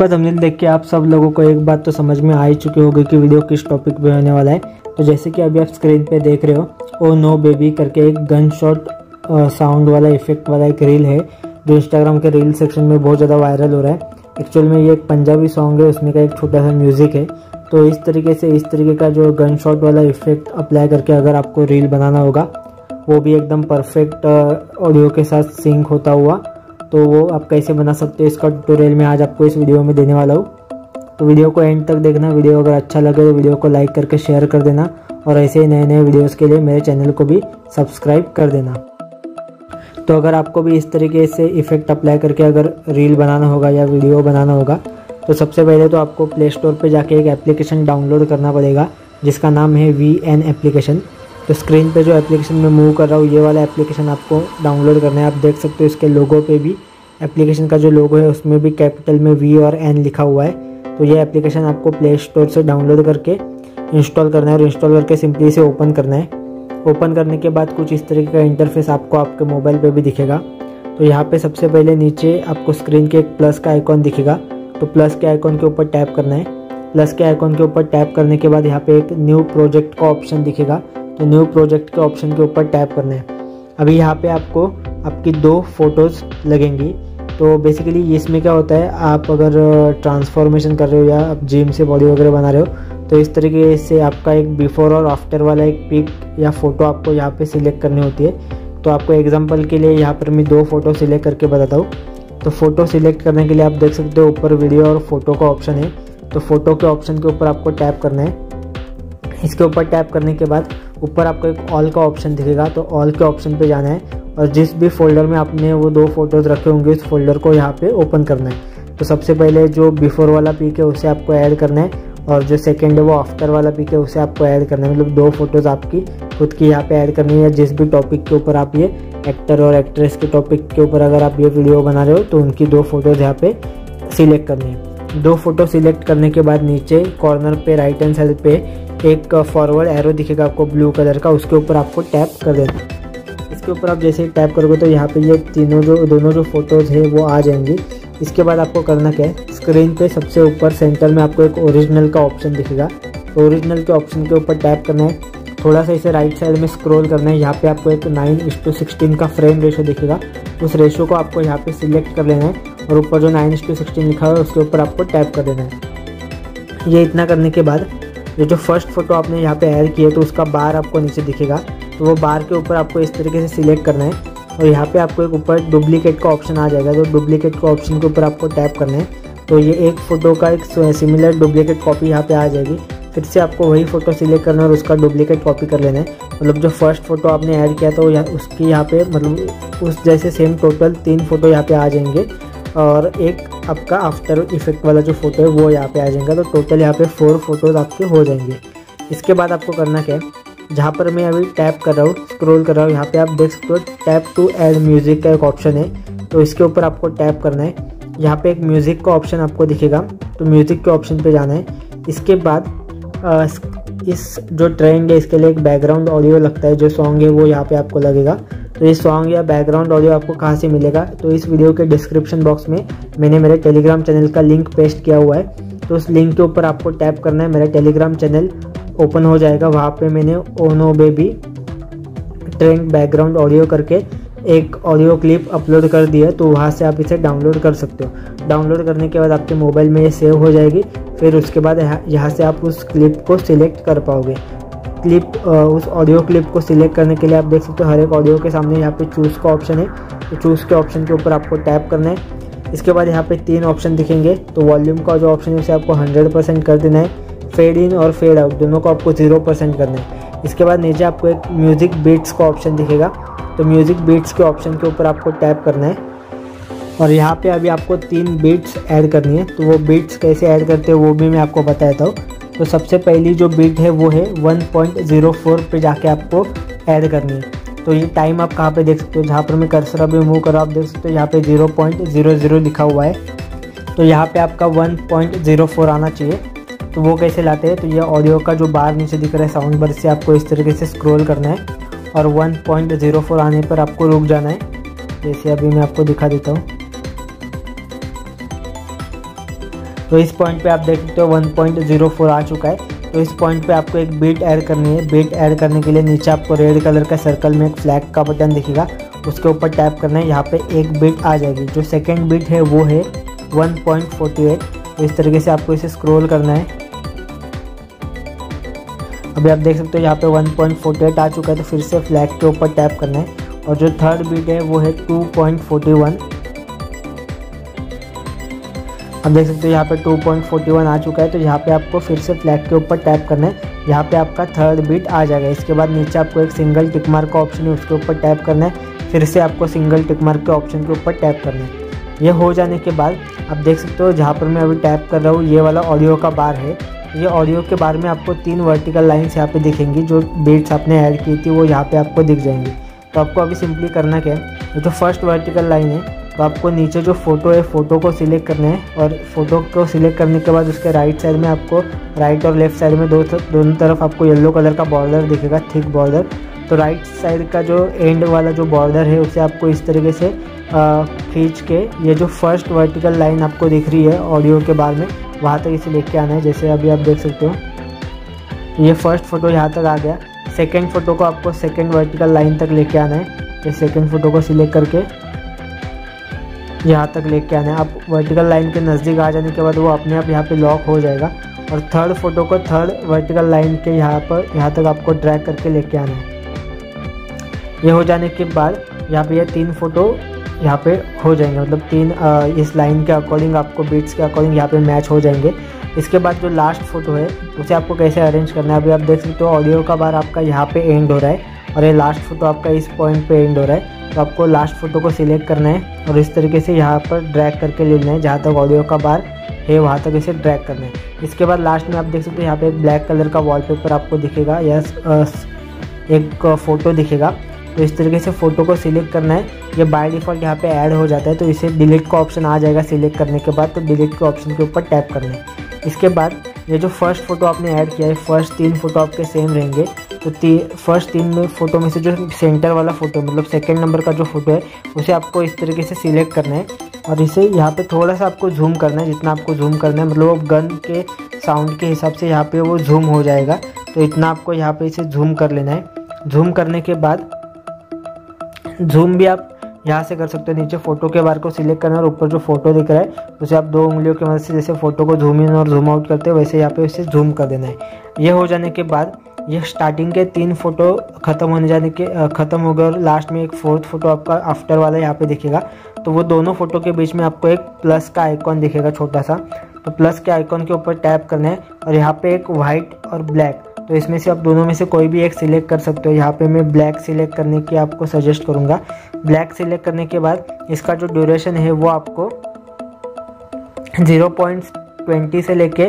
पर थंबनेल देख के आप सब लोगों को एक बात तो समझ में आ ही चुकी होगी कि वीडियो किस टॉपिक पे होने वाला है। तो जैसे कि अभी आप स्क्रीन पे देख रहे हो, ओ नो बेबी करके एक गन शॉट साउंड वाला इफेक्ट वाला एक रील है जो इंस्टाग्राम के रील सेक्शन में बहुत ज़्यादा वायरल हो रहा है। एक्चुअल में ये एक पंजाबी सॉन्ग है, उसमें का एक छोटा सा म्यूज़िक है। तो इस तरीके का जो गन शॉट वाला इफेक्ट अप्लाई करके अगर आपको रील बनाना होगा, वो भी एकदम परफेक्ट ऑडियो के साथ सिंक होता हुआ, तो वो आप कैसे बना सकते हो इसका ट्यूटोरियल मैं आज आपको इस वीडियो में देने वाला हूँ। तो वीडियो को एंड तक देखना, वीडियो अगर अच्छा लगे तो वीडियो को लाइक करके शेयर कर देना और ऐसे ही नए नए वीडियोस के लिए मेरे चैनल को भी सब्सक्राइब कर देना। तो अगर आपको भी इस तरीके से इफेक्ट अप्लाई करके अगर रील बनाना होगा या वीडियो बनाना होगा, तो सबसे पहले तो आपको प्ले स्टोर पर जाके एक एप्लीकेशन डाउनलोड करना पड़ेगा जिसका नाम है VN एप्लीकेशन। तो स्क्रीन पे जो एप्लीकेशन में मूव कर रहा हूँ, ये वाला एप्लीकेशन आपको डाउनलोड करना है। आप देख सकते हो इसके लोगो पे भी, एप्लीकेशन का जो लोगो है उसमें भी कैपिटल में V और N लिखा हुआ है। तो ये एप्लीकेशन आपको प्ले स्टोर से डाउनलोड करके इंस्टॉल करना है और इंस्टॉल करके सिंपली से ओपन करना है। ओपन करने के बाद कुछ इस तरीके का इंटरफेस आपको आपके मोबाइल पर भी दिखेगा। तो यहाँ पर सबसे पहले नीचे आपको स्क्रीन के एक प्लस का आइकॉन दिखेगा, तो प्लस के आइकॉन के ऊपर टैप करना है। प्लस के आइकॉन के ऊपर टैप करने के बाद यहाँ पर एक न्यू प्रोजेक्ट का ऑप्शन दिखेगा, तो न्यू प्रोजेक्ट के ऑप्शन के ऊपर टैप करना है। अभी यहाँ पे आपको आपकी 2 फ़ोटोज़ लगेंगी। तो बेसिकली इसमें क्या होता है, आप अगर ट्रांसफॉर्मेशन कर रहे हो या आप जिम से बॉडी वगैरह बना रहे हो, तो इस तरीके से आपका एक बिफोर और आफ्टर वाला एक पिक या फ़ोटो आपको यहाँ पे सिलेक्ट करनी होती है। तो आपको एग्जांपल के लिए यहाँ पर मैं 2 फ़ोटो सिलेक्ट करके बताता हूँ। तो फ़ोटो सिलेक्ट करने के लिए आप देख सकते हो ऊपर वीडियो और फ़ोटो का ऑप्शन है, तो फ़ोटो के ऑप्शन के ऊपर आपको टैप करना है। इसके ऊपर टैप करने के बाद ऊपर आपको एक ऑल का ऑप्शन दिखेगा, तो ऑल के ऑप्शन पे जाना है और जिस भी फोल्डर में आपने वो 2 फोटोज़ रखे होंगे उस फोल्डर को यहाँ पे ओपन करना है। तो सबसे पहले जो बिफोर वाला पिक है उसे आपको ऐड करना है और जो सेकंड है वो आफ्टर वाला पिक है उसे आपको ऐड करना है। मतलब 2 फ़ोटोज़ आपकी खुद की यहाँ पे ऐड करनी है, या जिस भी टॉपिक के ऊपर आप ये एक्टर और एक्ट्रेस के टॉपिक के ऊपर अगर आप ये वीडियो बना रहे हो तो उनकी 2 फ़ोटोज़ यहाँ पे सिलेक्ट करनी है। 2 फ़ोटो सिलेक्ट करने के बाद नीचे कॉर्नर पे राइट हैंड साइड पे एक फॉरवर्ड एरो दिखेगा आपको ब्लू कलर का, उसके ऊपर आपको टैप कर देना। इसके ऊपर आप जैसे ही टैप करोगे तो यहाँ पे ये दोनों जो फ़ोटोज़ है वो आ जाएंगी। इसके बाद आपको करना क्या है, स्क्रीन पे सबसे ऊपर सेंटर में आपको एक ओरिजिनल का ऑप्शन दिखेगा, तो ओरिजिनल के ऑप्शन के ऊपर टैप करना है। थोड़ा सा इसे राइट साइड में स्क्रोल करना है, यहाँ पर आपको एक 9:16 का फ्रेम रेशो दिखेगा, उस रेशो को आपको यहाँ पर सिलेक्ट कर लेना है और ऊपर जो 9:16 लिखा हुआ है उसके ऊपर आपको टैप कर देना है। ये इतना करने के बाद ये जो फर्स्ट फ़ोटो आपने यहाँ पे ऐड किया तो उसका बार आपको नीचे दिखेगा, तो वो बार के ऊपर आपको इस तरीके से सिलेक्ट करना है और यहाँ पे आपको एक ऊपर डुप्लीकेट का ऑप्शन आ जाएगा, तो डुप्लीकेट का ऑप्शन के ऊपर आपको टैप करना है। तो ये एक फ़ोटो का एक सिमिलर डुप्लीकेट कॉपी यहाँ पे आ जाएगी। फिर से आपको वही फ़ोटो सिलेक्ट करना है और उसका डुप्लीकेट कॉपी कर लेना है। मतलब जो फर्स्ट फ़ोटो आपने ऐड किया तो उसकी यहाँ पर मतलब उस जैसे सेम टोटल 3 फ़ोटो यहाँ पर आ जाएंगे और एक आपका आफ्टर इफेक्ट वाला जो फ़ोटो है वो यहाँ पे आ जाएगा। तो टोटल यहाँ पे 4 फ़ोटोज़ आपके हो जाएंगे। इसके बाद आपको करना क्या है, जहाँ पर मैं अभी टैप कर रहा हूँ, स्क्रॉल कर रहा हूँ, यहाँ पे आप देख सकते हो टैप टू ऐड म्यूज़िक का एक ऑप्शन है, तो इसके ऊपर आपको टैप करना है। यहाँ पर एक म्यूज़िक का ऑप्शन आपको दिखेगा, तो म्यूज़िक के ऑप्शन पर जाना है। इसके बाद इस जो ट्रेंड है इसके लिए एक बैकग्राउंड ऑडियो लगता है, जो सॉन्ग है वो यहाँ पर आपको लगेगा। तो ये सॉन्ग या बैकग्राउंड ऑडियो आपको कहाँ से मिलेगा, तो इस वीडियो के डिस्क्रिप्शन बॉक्स में मैंने मेरे टेलीग्राम चैनल का लिंक पेस्ट किया हुआ है, तो उस लिंक के ऊपर आपको टैप करना है। मेरा टेलीग्राम चैनल ओपन हो जाएगा, वहाँ पे मैंने oh no baby trend background audio करके एक ऑडियो क्लिप अपलोड कर दिया, तो वहाँ से आप इसे डाउनलोड कर सकते हो। डाउनलोड करने के बाद आपके मोबाइल में ये सेव हो जाएगी, फिर उसके बाद यहाँ से आप उस क्लिप को सिलेक्ट कर पाओगे। उस ऑडियो क्लिप को सिलेक्ट करने के लिए आप देख सकते हो हर एक ऑडियो के सामने यहाँ पे चूज़ का ऑप्शन है, तो चूज़ के ऑप्शन के ऊपर आपको टैप करना है। इसके बाद यहाँ पे 3 ऑप्शन दिखेंगे, तो वॉल्यूम का जो ऑप्शन है उसे आपको 100% कर देना है, फेड इन और फेड आउट दोनों को आपको 0% करना है। इसके बाद नीचे आपको एक म्यूज़िक बीट्स का ऑप्शन दिखेगा, तो म्यूज़िक बीट्स के ऑप्शन के ऊपर आपको टैप करना है और यहाँ पर अभी आपको 3 बीट्स ऐड करनी है। तो वो बीट्स कैसे ऐड करते हैं वो भी मैं आपको बताता हूँ। तो सबसे पहली जो बीट है वो है 1.04 पे जाके आपको ऐड करनी है। तो ये टाइम आप कहाँ पे देख सकते हो, जहाँ पर मैं कर्सर अभी मूव करो आप देख सकते हो यहाँ पे 0.00 लिखा हुआ है, तो यहाँ पे आपका 1.04 आना चाहिए। तो वो कैसे लाते हैं, तो ये ऑडियो का जो बार नीचे दिख रहा है साउंड बार से आपको इस तरीके से स्क्रोल करना है और 1.04 आने पर आपको रुक जाना है। जैसे अभी मैं आपको दिखा देता हूँ, तो इस पॉइंट पे आप देख सकते हो 1.04 आ चुका है। तो इस पॉइंट पे आपको एक बीट ऐड करनी है। बीट ऐड करने के लिए नीचे आपको रेड कलर का सर्कल में एक फ्लैग का बटन दिखेगा, उसके ऊपर टैप करना है। यहाँ पे एक बीट आ जाएगी। जो सेकंड बीट है वो है 1.48। तो इस तरीके से आपको इसे स्क्रॉल करना है। अभी आप देख सकते हो यहाँ पे 1.48 आ चुका है। तो फिर से फ्लैग के ऊपर टैप करना है और जो थर्ड बीट है वो है 2.41। आप देख सकते हो यहाँ पे 2.41 आ चुका है। तो यहाँ पे आपको फिर से फ्लैग के ऊपर टैप करना है, यहाँ पे आपका थर्ड बीट आ जाएगा। इसके बाद नीचे आपको एक सिंगल टिक मार्क का ऑप्शन है, उसके ऊपर टैप करना है। फिर से आपको सिंगल टिक मार्क के ऑप्शन के ऊपर टैप करना है। ये हो जाने के बाद आप देख सकते हो जहाँ पर मैं अभी टैप कर रहा हूँ ये वाला ऑडियो का बार है। ये ऑडियो के बार में आपको 3 वर्टिकल लाइन्स यहाँ पे दिखेंगी। जो बीट्स आपने ऐड की थी वो यहाँ पे आपको दिख जाएंगी। तो आपको अभी सिंपली करना क्या है, जो फर्स्ट वर्टिकल लाइन है तो आपको नीचे जो फ़ोटो है फ़ोटो को सिलेक्ट करना है और फ़ोटो को सिलेक्ट करने के बाद उसके राइट साइड में आपको राइट और लेफ़्ट साइड में दोनों तरफ आपको येलो कलर का बॉर्डर दिखेगा, थिक बॉर्डर। तो राइट साइड का जो एंड वाला जो बॉर्डर है उसे आपको इस तरीके से खींच के ये जो फर्स्ट वर्टिकल लाइन आपको दिख रही है ऑडियो के बार में वहाँ तक इसे लेके आना है। जैसे अभी आप देख सकते हो ये फर्स्ट फ़ोटो यहाँ तक आ गया। सेकंड फ़ोटो को आपको सेकंड वर्टिकल लाइन तक लेके आना है। ये सेकंड फ़ोटो को सिलेक्ट करके यहाँ तक लेके आना है। आप वर्टिकल लाइन के नज़दीक आ जाने के बाद वो अपने आप यहाँ पे लॉक हो जाएगा। और थर्ड फ़ोटो को थर्ड वर्टिकल लाइन के यहाँ तक आपको ड्रैग करके लेके आना है। ये हो जाने के बाद यहाँ पे ये 3 फ़ोटो यहाँ पे हो जाएंगे, मतलब 3 इस लाइन के अकॉर्डिंग आपको बीट्स के अकॉर्डिंग यहाँ पे मैच हो जाएंगे। इसके बाद जो लास्ट फ़ोटो है उसे आपको कैसे अरेंज करना है, अभी आप देख सकते हो ऑडियो का बार आपका यहाँ पे एंड हो रहा है और ये लास्ट फ़ोटो आपका इस पॉइंट पे एंड हो रहा है। तो आपको लास्ट फ़ोटो को सिलेक्ट करना है और इस तरीके से यहाँ पर ड्रैग करके लेना है। जहाँ तक ऑडियो का बार है वहाँ तक इसे ड्रैग करना है। इसके बाद लास्ट में आप देख सकते हो यहाँ पे एक ब्लैक कलर का वॉलपेपर आपको दिखेगा या एक फ़ोटो दिखेगा। तो इस तरीके से फ़ोटो को सिलेक्ट करना है। ये बाय डिफ़ॉल्ट यहाँ पे ऐड हो जाता है। तो इसे डिलीट का ऑप्शन आ जाएगा सिलेक्ट करने के बाद। तो डिलीट के ऑप्शन के ऊपर टैप करना है। इसके बाद ये जो फर्स्ट फ़ोटो आपने ऐड किया है फर्स्ट 3 फ़ोटो आपके सेम रहेंगे। तो फर्स्ट 3 फ़ोटो में से जो सेंटर वाला फ़ोटो मतलब सेकेंड नंबर का जो फ़ोटो है उसे आपको इस तरीके से सिलेक्ट करना है और इसे यहाँ पे थोड़ा सा आपको जूम करना है। जितना आपको जूम करना है मतलब वो गन के साउंड के हिसाब से यहाँ पे वो जूम हो जाएगा। तो इतना आपको यहाँ पे इसे जूम कर लेना है। जूम करने के बाद जूम भी आप यहाँ से कर सकते हो। नीचे फ़ोटो के बार को सिलेक्ट करना और ऊपर जो फ़ोटो दिख रहा है उसे आप 2 उंगलियों की मदद से जैसे फ़ोटो को जूम इन और जूम आउट करते हैं वैसे यहाँ पे उसे जूम कर देना है। ये हो जाने के बाद ये स्टार्टिंग के 3 फ़ोटो ख़त्म हो गए और लास्ट में एक फोर्थ फ़ोटो आपका आफ्टर वाला यहाँ पे दिखेगा। तो वो दोनों फ़ोटो के बीच में आपको एक प्लस का आइकॉन दिखेगा छोटा सा। तो प्लस के आइकॉन के ऊपर टैप करना है और यहाँ पे एक वाइट और ब्लैक तो इसमें से आप दोनों में से कोई भी एक सिलेक्ट कर सकते हो। यहाँ पे मैं ब्लैक सिलेक्ट करने की आपको सजेस्ट करूँगा। ब्लैक सिलेक्ट करने के बाद इसका जो ड्यूरेशन है वो आपको 0.20 से लेके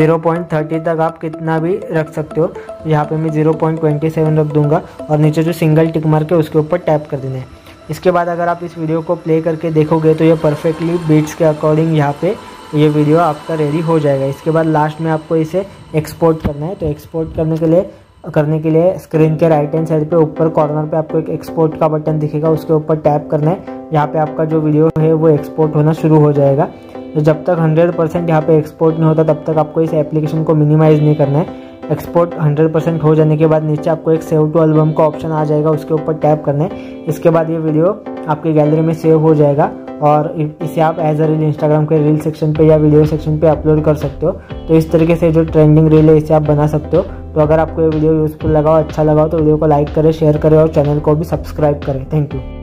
0.30 तक आप कितना भी रख सकते हो। यहाँ पे मैं 0.27 रख दूँगा और नीचे जो सिंगल टिक मार्क है उसके ऊपर टैप कर देना है। इसके बाद अगर आप इस वीडियो को प्ले करके देखोगे तो ये परफेक्टली बीट्स के अकॉर्डिंग यहाँ पे ये वीडियो आपका रेडी हो जाएगा। इसके बाद लास्ट में आपको इसे एक्सपोर्ट करना है। तो एक्सपोर्ट करने के लिए स्क्रीन के राइट हैंड साइड पे ऊपर कॉर्नर पे आपको एक एक्सपोर्ट का बटन दिखेगा, उसके ऊपर टैप करना है। यहाँ पे आपका जो वीडियो है वो एक्सपोर्ट होना शुरू हो जाएगा। तो जब तक 100% यहाँ पे एक्सपोर्ट नहीं होता तब तक आपको इस एप्लीकेशन को मिनिमाइज़ नहीं करना है। एक्सपोर्ट 100% हो जाने के बाद नीचे आपको एक सेव टू एल्बम का ऑप्शन आ जाएगा, उसके ऊपर टैप करना है। इसके बाद ये वीडियो आपकी गैलरी में सेव हो जाएगा और इसे आप एज अ रील इंस्टाग्राम के रील सेक्शन पे या वीडियो सेक्शन पे अपलोड कर सकते हो। तो इस तरीके से जो ट्रेंडिंग रील है इसे आप बना सकते हो। तो अगर आपको ये वीडियो यूज़फुल लगा हो, अच्छा लगा हो तो वीडियो को लाइक करें, शेयर करें और चैनल को भी सब्सक्राइब करें। Thank you.